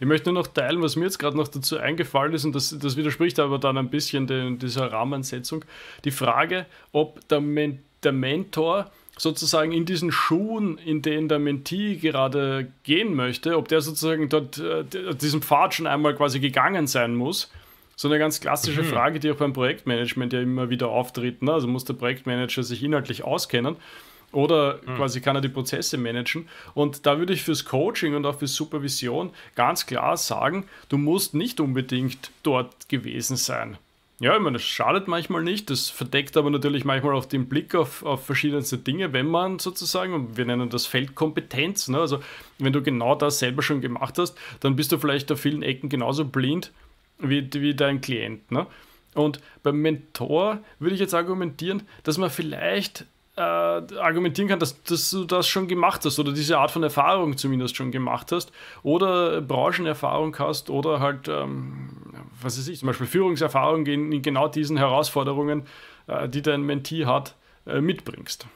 Ich möchte nur noch teilen, was mir jetzt gerade noch dazu eingefallen ist, und das widerspricht aber dann ein bisschen dieser Rahmensetzung. Die Frage, ob der Mentor sozusagen in diesen Schuhen, in denen der Mentee gerade gehen möchte, ob der sozusagen dort diesen Pfad schon einmal quasi gegangen sein muss. So eine ganz klassische Frage, die auch beim Projektmanagement ja immer wieder auftritt, ne? Also muss der Projektmanager sich inhaltlich auskennen oder quasi kann er die Prozesse managen. Und da würde ich fürs Coaching und auch für Supervision ganz klar sagen, du musst nicht unbedingt dort gewesen sein. Ja, ich meine, das schadet manchmal nicht, das verdeckt aber natürlich manchmal auch den Blick auf verschiedenste Dinge, wenn man sozusagen, wir nennen das Feldkompetenz, ne? Also wenn du genau das selber schon gemacht hast, dann bist du vielleicht auf vielen Ecken genauso blind wie dein Klient. Ne? Und beim Mentor würde ich jetzt argumentieren, dass man vielleicht argumentieren kann, dass du das schon gemacht hast oder diese Art von Erfahrung zumindest schon gemacht hast oder Branchenerfahrung hast oder halt, was weiß ich, zum Beispiel Führungserfahrung in genau diesen Herausforderungen, die dein Mentee hat, mitbringst.